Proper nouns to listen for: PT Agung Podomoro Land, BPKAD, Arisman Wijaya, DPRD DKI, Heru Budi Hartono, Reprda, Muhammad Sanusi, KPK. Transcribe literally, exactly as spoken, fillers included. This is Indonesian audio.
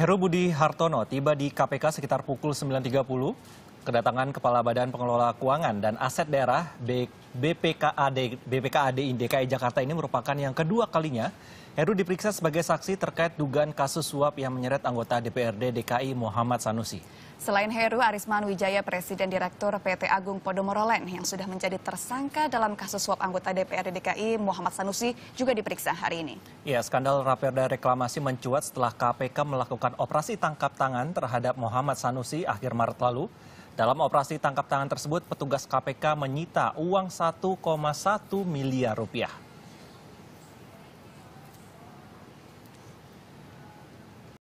Heru Budi Hartono tiba di K P K sekitar pukul sembilan tiga puluh. Kedatangan Kepala Badan Pengelola Keuangan dan Aset Daerah B P K A D D K I Jakarta ini merupakan yang kedua kalinya Heru diperiksa sebagai saksi terkait dugaan kasus suap yang menyeret anggota D P R D D K I Muhammad Sanusi. Selain Heru, Arisman Wijaya, Presiden Direktur P T Agung Podomoro Land yang sudah menjadi tersangka dalam kasus suap anggota D P R D D K I Muhammad Sanusi juga diperiksa hari ini. Ya, skandal Reprda reklamasi mencuat setelah K P K melakukan operasi tangkap tangan terhadap Muhammad Sanusi akhir Maret lalu. Dalam operasi tangkap tangan tersebut, petugas K P K menyita uang satu koma satu miliar rupiah.